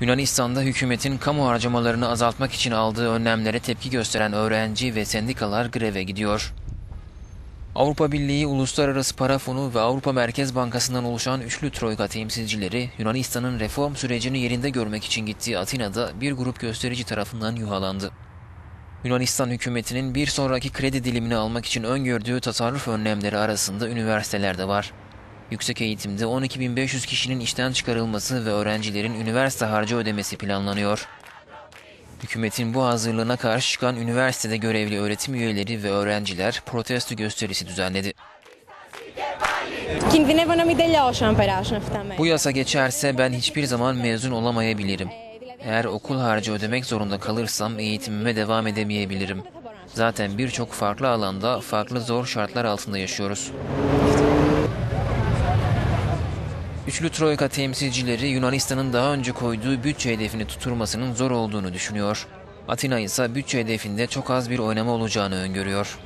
Yunanistan'da hükümetin kamu harcamalarını azaltmak için aldığı önlemlere tepki gösteren öğrenci ve sendikalar greve gidiyor. Avrupa Birliği, Uluslararası Para Fonu ve Avrupa Merkez Bankası'ndan oluşan üçlü Troyka temsilcileri Yunanistan'ın reform sürecini yerinde görmek için gittiği Atina'da bir grup gösterici tarafından yuhalandı. Yunanistan hükümetinin bir sonraki kredi dilimini almak için öngördüğü tasarruf önlemleri arasında üniversiteler de var. Yüksek eğitimde 12.500 kişinin işten çıkarılması ve öğrencilerin üniversite harcı ödemesi planlanıyor. Hükümetin bu hazırlığına karşı çıkan üniversitede görevli öğretim üyeleri ve öğrenciler protesto gösterisi düzenledi. Bu yasa geçerse ben hiçbir zaman mezun olamayabilirim. Eğer okul harcı ödemek zorunda kalırsam eğitimime devam edemeyebilirim. Zaten birçok farklı alanda farklı zor şartlar altında yaşıyoruz. Üçlü Troyka temsilcileri Yunanistan'ın daha önce koyduğu bütçe hedefini tutturmasının zor olduğunu düşünüyor. Atina ise bütçe hedefinde çok az bir oynama olacağını öngörüyor.